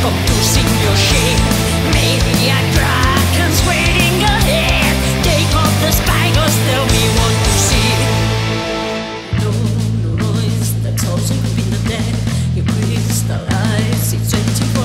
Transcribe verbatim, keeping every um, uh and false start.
confusing your shape. Maybe a dragon's waiting ahead. Take off the spyglass, tell me what you see. No, no noise, that's all so in the dead. You crystallize, it's empty.